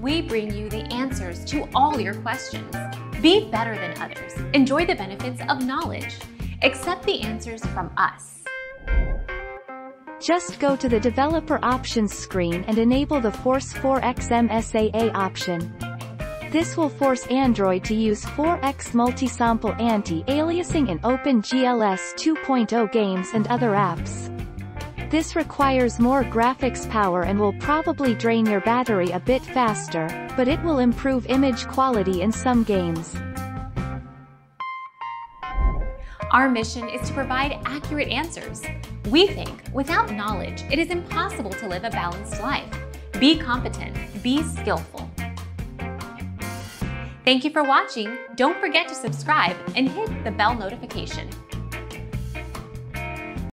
we bring you the answers to all your questions. Be better than others. Enjoy the benefits of knowledge. Accept the answers from us. Just go to the Developer Options screen and enable the Force 4X MSAA option. This will force Android to use 4X multi-sample anti-aliasing in OpenGL ES 2.0 games and other apps. This requires more graphics power and will probably drain your battery a bit faster, but it will improve image quality in some games. Our mission is to provide accurate answers. We think, without knowledge, it is impossible to live a balanced life. Be competent, be skillful. Thank you for watching. Don't forget to subscribe and hit the bell notification.